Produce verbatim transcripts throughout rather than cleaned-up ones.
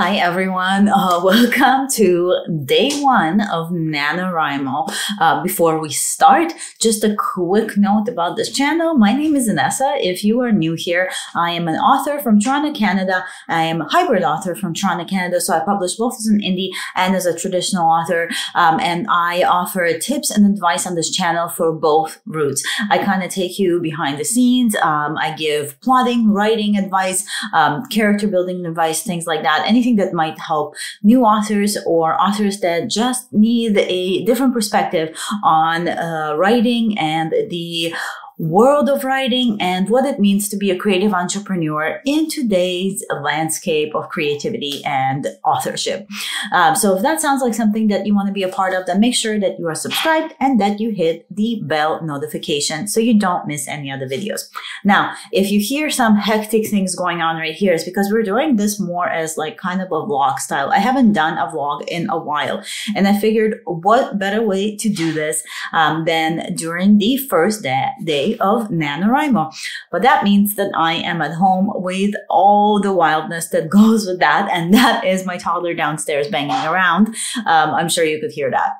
Hi everyone, uh, welcome to day one of NaNoWriMo. Uh, before we start, just a quick note about this channel. My name is Inessa. If you are new here, I am an author from Toronto, Canada. I am a hybrid author from Toronto, Canada, so I publish both as an indie and as a traditional author, um, and I offer tips and advice on this channel for both routes. I kind of take you behind the scenes. Um, I give plotting, writing advice, um, character building advice, things like that. Anything that might help new authors or authors that just need a different perspective on uh, writing and the world of writing and what it means to be a creative entrepreneur in today's landscape of creativity and authorship. Um, so if that sounds like something that you want to be a part of, then make sure that you are subscribed and that you hit the bell notification so you don't miss any other videos. Now, if you hear some hectic things going on right here, it's because we're doing this more as like kind of a vlog style. I haven't done a vlog in a while, and I figured what better way to do this um, than during the first day, day of NaNoWriMo. But that means that I am at home with all the wildness that goes with that, and that is my toddler downstairs banging around. Um, I'm sure you could hear that.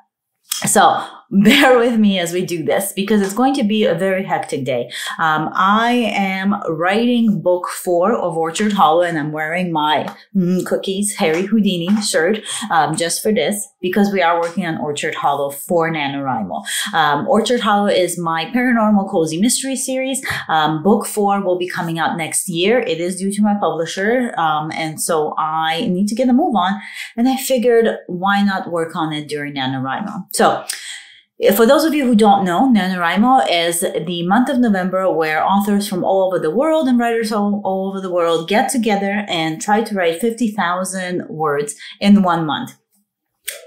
So bear with me as we do this because it's going to be a very hectic day. Um, I am writing book four of Orchard Hollow, and I'm wearing my mm, Cookies Harry Houdini shirt um, just for this because we are working on Orchard Hollow for NaNoWriMo. Um, Orchard Hollow is my paranormal cozy mystery series. Um, book four will be coming out next year. It is due to my publisher, um, and so I need to get a move on, and I figured why not work on it during NaNoWriMo. So for those of you who don't know, NaNoWriMo is the month of November where authors from all over the world and writers all, all over the world get together and try to write fifty thousand words in one month.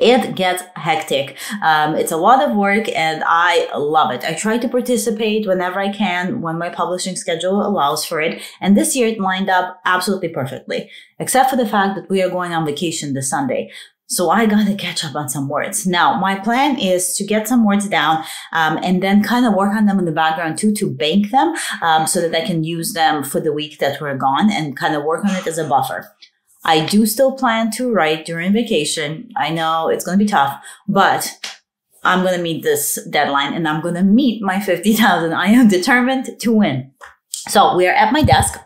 It gets hectic. Um, it's a lot of work and I love it. I try to participate whenever I can, when my publishing schedule allows for it. And this year it lined up absolutely perfectly, except for the fact that we are going on vacation this Sunday. So I got to catch up on some words. Now, my plan is to get some words down um, and then kind of work on them in the background too, to bank them um, so that I can use them for the week that we're gone and kind of work on it as a buffer. I do still plan to write during vacation. I know it's going to be tough, but I'm going to meet this deadline and I'm going to meet my fifty thousand. I am determined to win. So we are at my desk.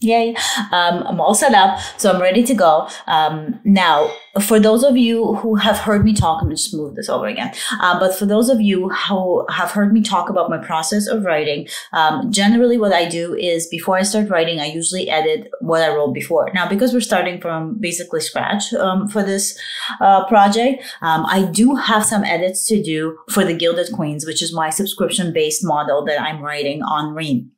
Yay. Um, I'm all set up, so I'm ready to go. Um, now, for those of you who have heard me talk, I'm going to just move this over again. Uh, but for those of you who have heard me talk about my process of writing, um, generally what I do is before I start writing, I usually edit what I wrote before. Now, because we're starting from basically scratch um, for this uh, project, um, I do have some edits to do for the Gilded Queens, which is my subscription-based model that I'm writing on Ream.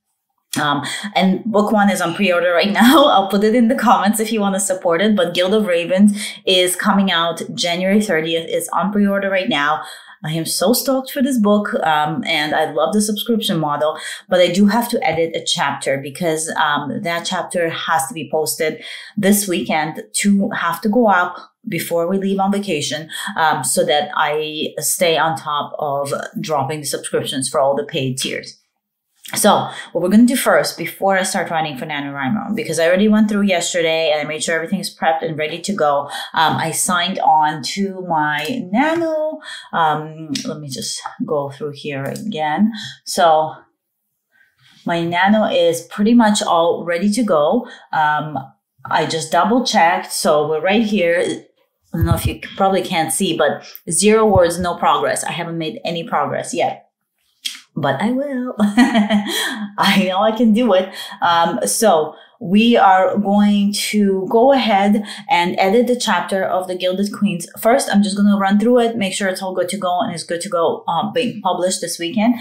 Um, and book one is on pre-order right now. I'll put it in the comments if you want to support it. But Guild of Ravens is coming out January thirtieth. It's on pre-order right now. I am so stoked for this book, um, and I love the subscription model, but I do have to edit a chapter because um, that chapter has to be posted this weekend to have to go up before we leave on vacation, um, so that I stay on top of dropping the subscriptions for all the paid tiers. So what we're going to do first before I start writing for NaNoWriMo, because I already went through yesterday and I made sure everything is prepped and ready to go. Um, I signed on to my Nano. Um, let me just go through here again. So my Nano is pretty much all ready to go. Um, I just double checked. So we're right here. I don't know if you probably can't see, but zero words, no progress. I haven't made any progress yet. But I will. I know I can do it. Um, so we are going to go ahead and edit the chapter of the Gilded Queens. First, I'm just going to run through it, make sure it's all good to go and it's good to go um, being published this weekend.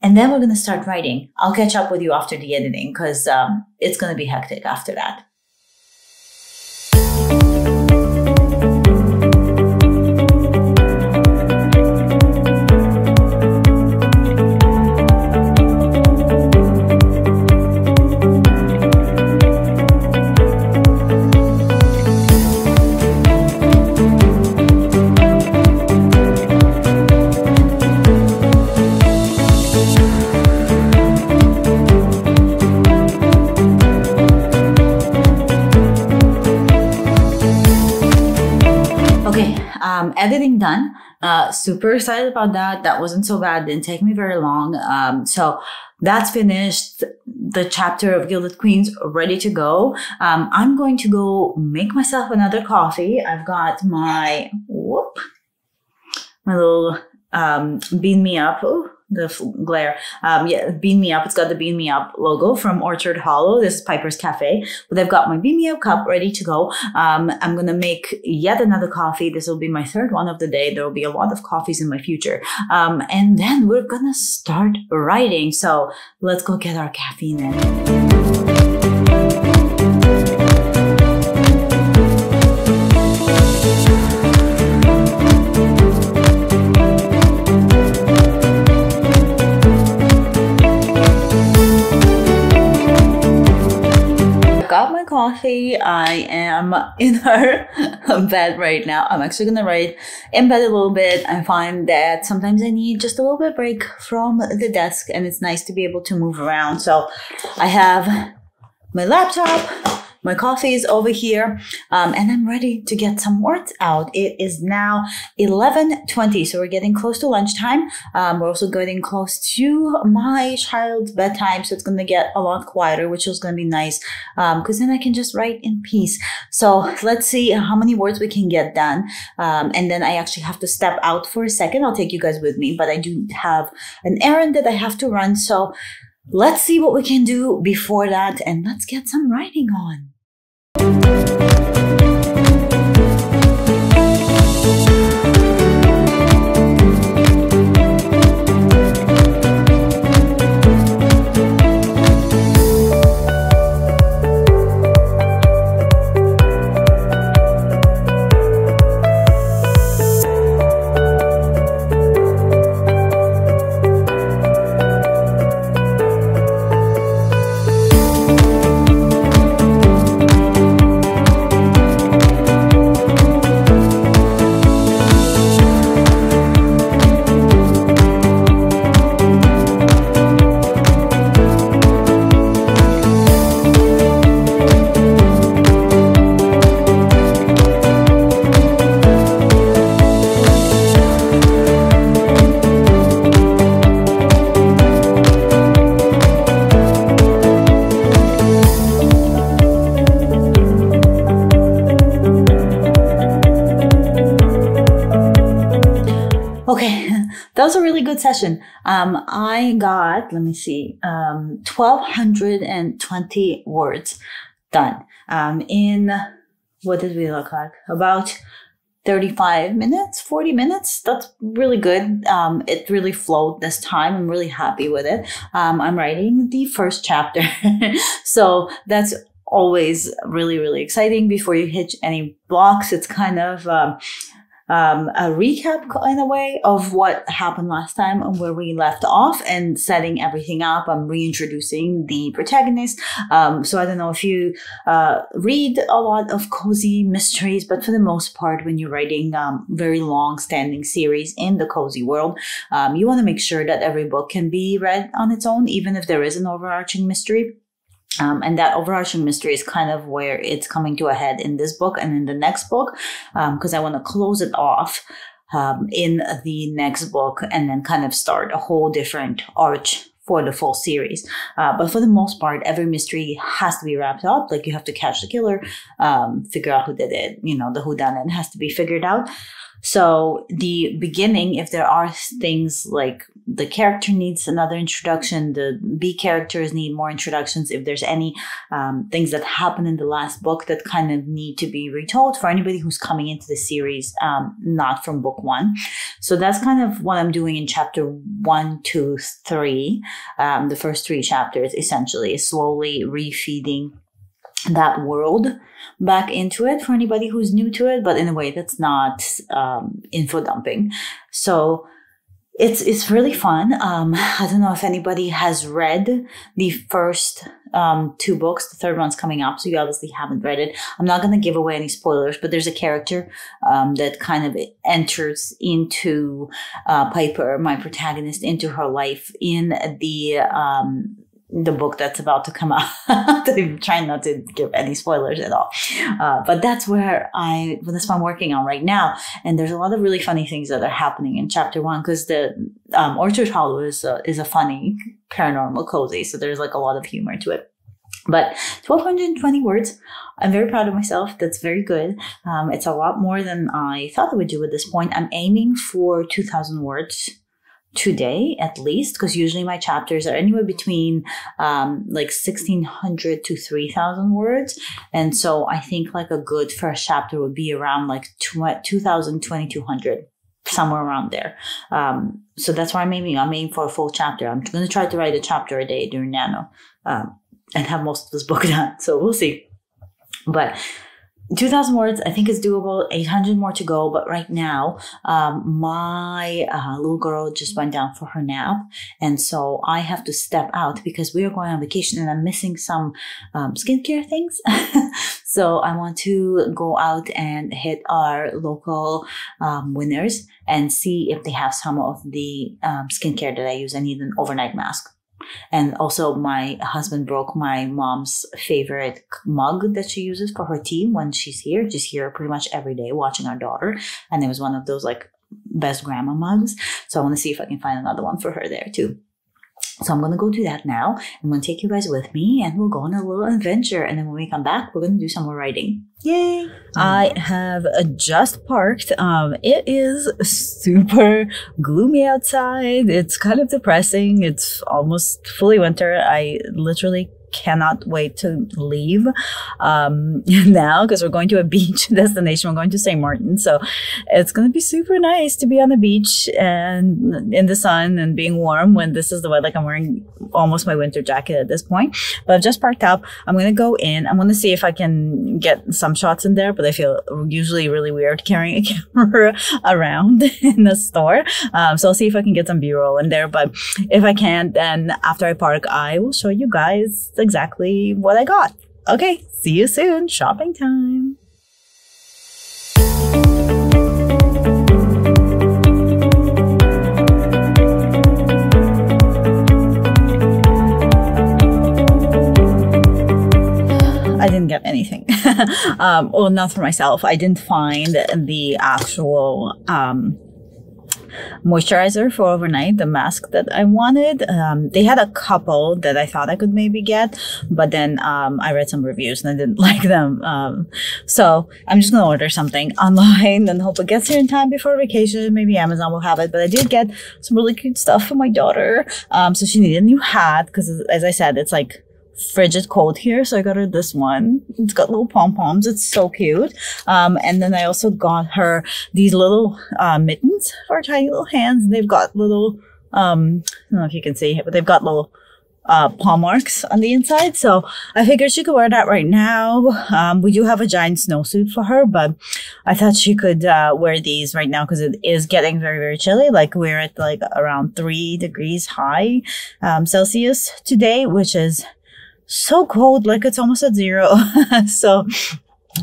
And then we're going to start writing. I'll catch up with you after the editing because um, it's going to be hectic after that. um, editing done. Uh, super excited about that. That wasn't so bad. Didn't take me very long. Um, so that's finished. The chapter of Gilded Queens ready to go. Um, I'm going to go make myself another coffee. I've got my, whoop, my little um, Bean Me Up. Ooh. The glare. Um, yeah, Bean Me Up. It's got the Bean Me Up logo from Orchard Hollow. This is Piper's Cafe. But I've got my Bean Me Up cup ready to go. Um, I'm going to make yet another coffee. This will be my third one of the day. There will be a lot of coffees in my future. Um, and then we're going to start writing. So let's go get our caffeine in. Coffee. I am in her bed right now. I'm actually gonna write in bed a little bit. I find that sometimes I need just a little bit break from the desk, and it's nice to be able to move around. So I have my laptop, my coffee is over here, um, and I'm ready to get some words out. It is now eleven twenty, so we're getting close to lunchtime. Um, we're also getting close to my child's bedtime, so it's going to get a lot quieter, which is going to be nice, because um, then I can just write in peace. So let's see how many words we can get done. Um, and then I actually have to step out for a second. I'll take you guys with me, but I do have an errand that I have to run. So let's see what we can do before that, and let's get some writing on. That was a really good session. Um, I got, let me see, um, twelve twenty words done um, in, what did we look like? About thirty-five minutes, forty minutes. That's really good. Um, it really flowed this time. I'm really happy with it. Um, I'm writing the first chapter. So that's always really, really exciting. Before you hit any blocks, it's kind of... Um, Um, a recap in a way of what happened last time and where we left off, and setting everything up. I'm reintroducing the protagonist. Um, so I don't know if you uh, read a lot of cozy mysteries, but for the most part, when you're writing um, very long-standing series in the cozy world, um, you want to make sure that every book can be read on its own, even if there is an overarching mystery. Um, and that overarching mystery is kind of where it's coming to a head in this book and in the next book, because um, I want to close it off um, in the next book and then kind of start a whole different arch for the full series. Uh, but for the most part, every mystery has to be wrapped up. Like, you have to catch the killer, um, figure out who did it, you know, the whodunit has to be figured out. So the beginning, if there are things like the character needs another introduction, the B characters need more introductions, if there's any um, things that happen in the last book that kind of need to be retold for anybody who's coming into the series, um, not from book one. So that's kind of what I'm doing in chapter one, two, three. Um, the first three chapters essentially is slowly refeeding that world back into it for anybody who's new to it, but in a way that's not um, info dumping. So it's it's really fun. Um, I don't know if anybody has read the first um, two books. The third one's coming up, so you obviously haven't read it. I'm not going to give away any spoilers, but there's a character um, that kind of enters into uh, Piper, my protagonist, into her life in the... Um, the book that's about to come out. I'm trying not to give any spoilers at all. Uh, but that's where I, well, that's what I'm working on right now. And there's a lot of really funny things that are happening in chapter one, because the um, Orchard Hollow is a, is a funny paranormal cozy. So there's like a lot of humor to it. But twelve twenty words. I'm very proud of myself. That's very good. Um, it's a lot more than I thought I would do at this point. I'm aiming for two thousand words today, at least, because usually my chapters are anywhere between um, like sixteen hundred to three thousand words. And so I think like a good first chapter would be around like two thousand, twenty-two hundred, somewhere around there. Um, so that's why I'm aiming. I'm aiming for a full chapter. I'm going to try to write a chapter a day during Nano. Um, and have most of this book done. So we'll see. But two thousand words, I think, is doable. eight hundred more to go. But right now, um, my uh, little girl just went down for her nap. And so I have to step out because we are going on vacation and I'm missing some um, skincare things. So I want to go out and hit our local um, winners and see if they have some of the um, skincare that I use. I need an overnight mask. And also my husband broke my mom's favorite mug that she uses for her tea when she's here. She's here pretty much every day watching our daughter. And it was one of those like best grandma mugs. So I want to see if I can find another one for her there too. So I'm going to go do that now. I'm going to take you guys with me and we'll go on a little adventure. And then when we come back, we're going to do some more writing. Yay! I have just parked. Um, it is super gloomy outside. It's kind of depressing. It's almost fully winter. I literally cannot wait to leave um, now because we're going to a beach destination. We're going to Saint Martin. So it's going to be super nice to be on the beach and in the sun and being warm when this is the weather. Like I'm wearing almost my winter jacket at this point, but I've just parked up. I'm going to go in. I'm going to see if I can get some shots in there, but I feel usually really weird carrying a camera around in the store. Um, so I'll see if I can get some B-roll in there, but if I can't, then after I park, I will show you guys the exactly what I got. Okay, see you soon. Shopping time. I didn't get anything. um, well, not for myself. I didn't find the actual um, moisturizer for overnight, the mask that I wanted. Um, they had a couple that I thought I could maybe get, but then um, I read some reviews and I didn't like them. Um, so I'm just going to order something online and hope it gets here in time before vacation. Maybe Amazon will have it, but I did get some really cute stuff for my daughter. Um, so she needed a new hat because, as I said, it's like frigid cold here, so I got her this one. It's got little pom-poms. It's so cute. Um, and then I also got her these little uh, mittens for her tiny little hands. They've got little, um, I don't know if you can see it, but they've got little uh, paw marks on the inside. So I figured she could wear that right now. Um, we do have a giant snowsuit for her, but I thought she could uh, wear these right now because it is getting very, very chilly. Like we're at like around three degrees high um, Celsius today, which is so cold, like it's almost at zero. So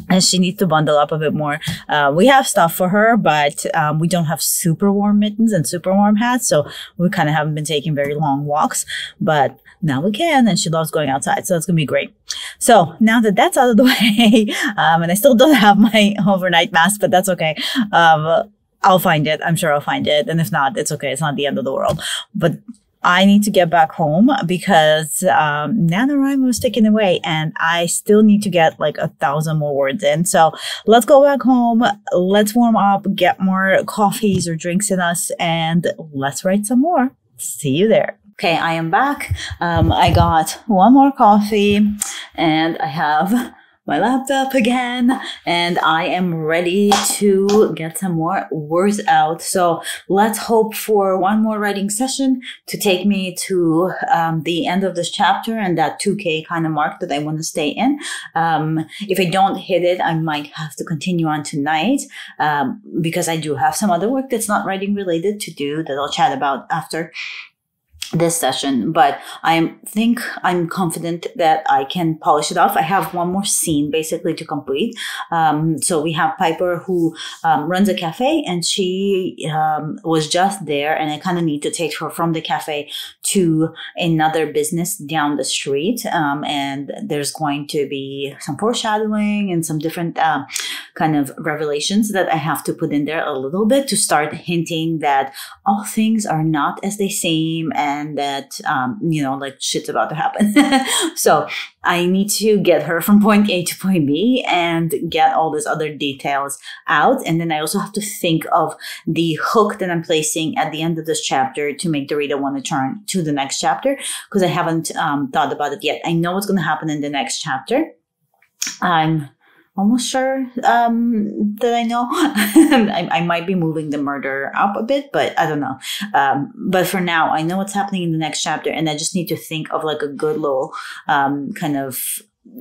and she needs to bundle up a bit more. Uh, we have stuff for her, but um, we don't have super warm mittens and super warm hats. So we kind of haven't been taking very long walks, but now we can. And she loves going outside. So it's going to be great. So now that that's out of the way, um, and I still don't have my overnight mask, but that's okay. Um, I'll find it. I'm sure I'll find it. And if not, it's okay. It's not the end of the world. But I need to get back home because um, NaNoWriMo is taken away and I still need to get like a thousand more words in. So let's go back home. Let's warm up, get more coffees or drinks in us, and let's write some more. See you there. Okay, I am back. Um, I got one more coffee and I have my laptop again, and I am ready to get some more words out. So let's hope for one more writing session to take me to um, the end of this chapter and that two K kind of mark that I want to stay in. Um, if I don't hit it, I might have to continue on tonight um, because I do have some other work that's not writing related to do that I'll chat about after. this session, but I think I'm confident that I can polish it off. I have one more scene basically to complete. Um, so we have Piper, who um, runs a cafe, and she um, was just there, and I kind of need to take her from the cafe to another business down the street. Um, and there's going to be some foreshadowing and some different uh, kind of revelations that I have to put in there a little bit to start hinting that all things are not as they seem, and And that, um, you know, like shit's about to happen. So I need to get her from point A to point B and get all these other details out. And then I also have to think of the hook that I'm placing at the end of this chapter to make the reader want to turn to the next chapter, because I haven't um, thought about it yet. I know what's going to happen in the next chapter. I'm almost sure um, that I know. I, I might be moving the murder up a bit, but I don't know. Um, but for now, I know what's happening in the next chapter, and I just need to think of like a good little um, kind of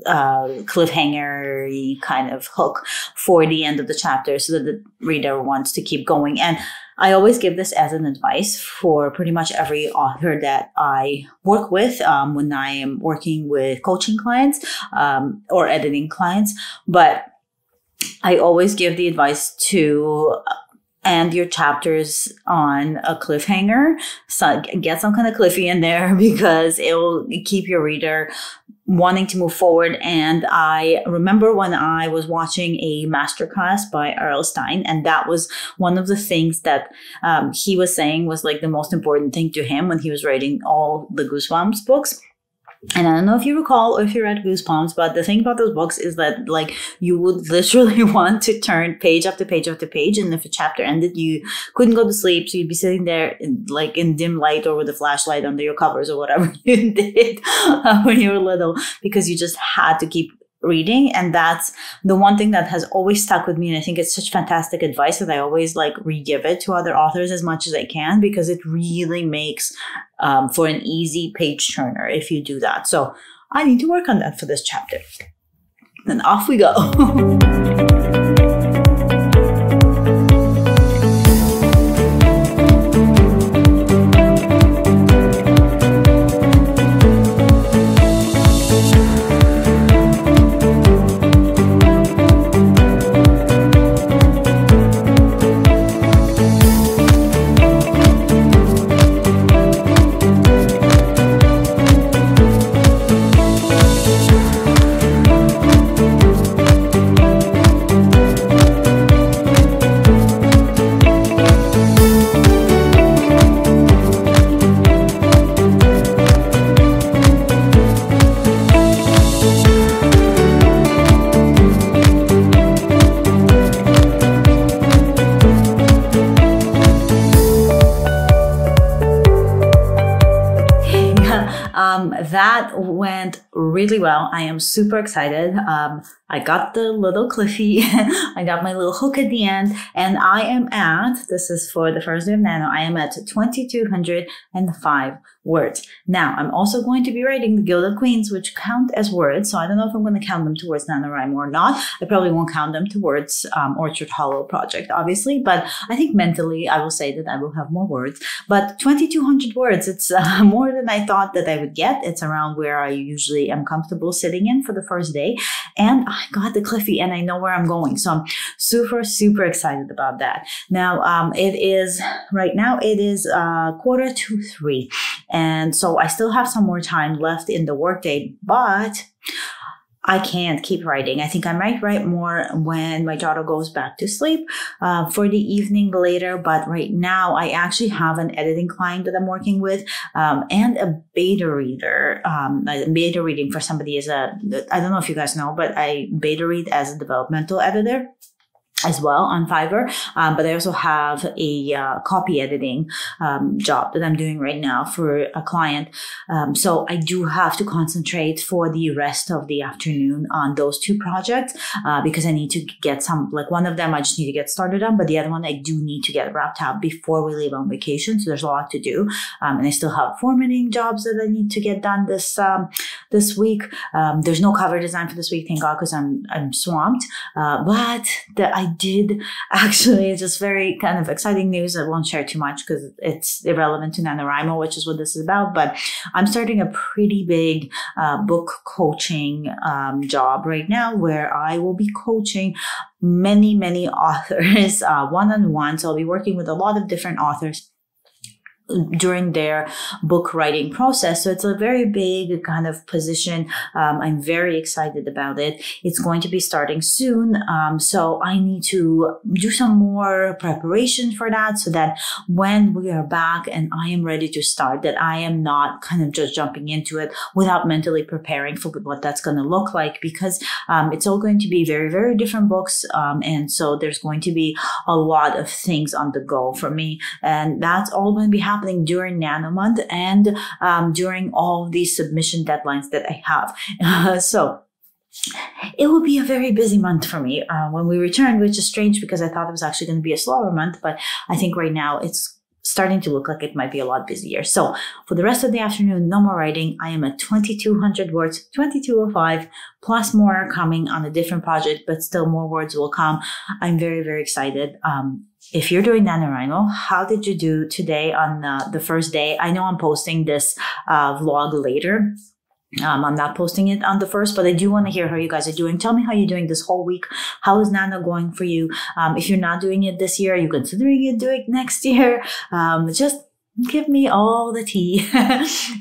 uh, cliffhanger-y kind of hook for the end of the chapter so that the reader wants to keep going. And I always give this as an advice for pretty much every author that I work with um, when I am working with coaching clients um, or editing clients. But I always give the advice to end your chapters on a cliffhanger. So get some kind of cliffy in there, because it will keep your reader wanting to move forward. And I remember when I was watching a masterclass by R. L. Stine, and that was one of the things that um, he was saying was like the most important thing to him when he was writing all the Goosebumps books. And I don't know if you recall or if you read Goosebumps, but the thing about those books is that like you would literally want to turn page after page after page. And if a chapter ended, you couldn't go to sleep. So you'd be sitting there in, like in dim light or with a flashlight under your covers or whatever you did uh, when you were little, because you just had to keep reading. And that's the one thing that has always stuck with me, and I think it's such fantastic advice that I always like re-give it to other authors as much as I can, because it really makes um, for an easy page turner if you do that. So I need to work on that for this chapter. Then off we go. That went really well. I am super excited. Um, I got the little cliffy. I got my little hook at the end, and I am at, this is for the first day of Nano, I am at two thousand two hundred five words. Now, I'm also going to be writing the Gilded Queens, which count as words. So I don't know if I'm going to count them towards NaNoWriMo or not. I probably won't count them towards um, Orchard Hollow project, obviously. But I think mentally, I will say that I will have more words. But two thousand two hundred words, it's uh, more than I thought that I would get. It's around where I usually am comfortable sitting in for the first day. And I got the cliffy, and I know where I'm going. So I'm super, super excited about that. Now, um, it is, right now, it is uh, quarter to three. And so I still have some more time left in the workday, but I can't keep writing. I think I might write more when my daughter goes back to sleep uh, for the evening later. But right now, I actually have an editing client that I'm working with um, and a beta reader. Um, beta reading for somebody is a, I don't know if you guys know, but I beta read as a developmental editor as well on Fiverr, um, but I also have a uh, copy editing um, job that I'm doing right now for a client. Um, so I do have to concentrate for the rest of the afternoon on those two projects uh, because I need to get some, like one of them I just need to get started on, but the other one I do need to get wrapped up before we leave on vacation. So there's a lot to do, um, and I still have formatting jobs that I need to get done this um, this week. Um, there's no cover design for this week, thank God, because I'm I'm swamped. Uh, but the I I did actually. It's just very kind of exciting news. I won't share too much because it's irrelevant to NaNoWriMo, which is what this is about. But I'm starting a pretty big uh, book coaching um, job right now where I will be coaching many, many authors uh, one-on-one. So I'll be working with a lot of different authors during their book writing process. So it's a very big kind of position. Um, I'm very excited about it. It's going to be starting soon. Um, so I need to do some more preparation for that so that when we are back and I am ready to start, that I am not kind of just jumping into it without mentally preparing for what that's going to look like, because um, it's all going to be very, very different books. Um, and so there's going to be a lot of things on the go for me. And that's all going to be happening happening during Nano Month and um, during all these submission deadlines that I have. Uh, so it will be a very busy month for me uh, when we return, which is strange because I thought it was actually going to be a slower month, but I think right now it's starting to look like it might be a lot busier. So for the rest of the afternoon, no more writing. I am at twenty-two hundred words, twenty-two oh five, plus more are coming on a different project, but still more words will come. I'm very, very excited. Um, if you're doing NaNoWriMo, how did you do today on uh, the first day? I know I'm posting this uh, vlog later. Um, I'm not posting it on the first, but I do want to hear how you guys are doing. Tell me how you're doing this whole week. How is Nano going for you? Um, if you're not doing it this year, are you considering it doing it next year? Um, just give me all the tea.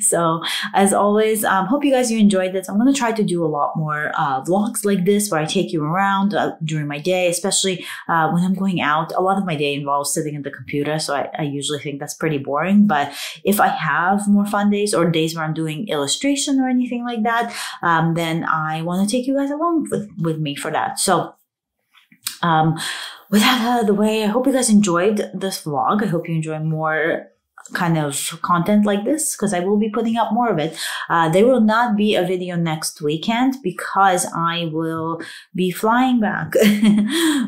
So as always, um, hope you guys you enjoyed this. I'm going to try to do a lot more uh, vlogs like this where I take you around uh, during my day, especially uh, when I'm going out. A lot of my day involves sitting at the computer, so I, I usually think that's pretty boring. But if I have more fun days or days where I'm doing illustration or anything like that, um, then I want to take you guys along with, with me for that. So um, with that out of the way, I hope you guys enjoyed this vlog. I hope you enjoy more kind of content like this, because I will be putting up more of it. Uh, there will not be a video next weekend because I will be flying back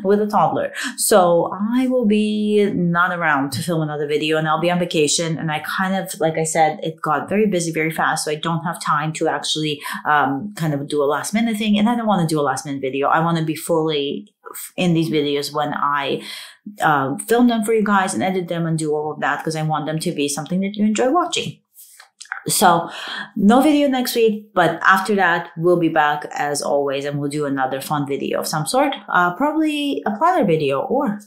with a toddler. So I will be not around to film another video, and I'll be on vacation. And I kind of, like I said, it got very busy very fast. So I don't have time to actually um, kind of do a last minute thing. And I don't want to do a last minute video. I want to be fully in these videos when I uh, film them for you guys and edit them and do all of that, because I want them to be something that you enjoy watching. So no video next week, but after that we'll be back as always, and we'll do another fun video of some sort, uh, probably a planner video or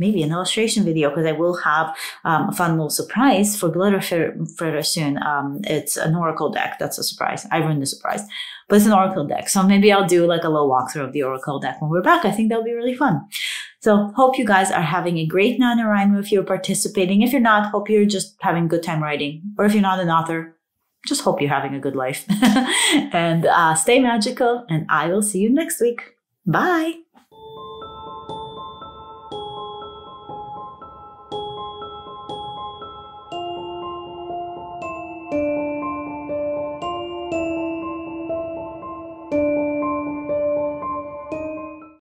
maybe an illustration video, because I will have um, a fun little surprise for Glitterfritter soon. Um, it's an Oracle deck. That's a surprise. I ruined the surprise, but it's an Oracle deck. So maybe I'll do like a little walkthrough of the Oracle deck when we're back. I think that'll be really fun. So hope you guys are having a great NaNoWriMo if you're participating. If you're not, hope you're just having a good time writing. Or if you're not an author, just hope you're having a good life. And uh, stay magical, and I will see you next week. Bye.